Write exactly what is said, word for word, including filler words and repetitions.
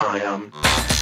I am.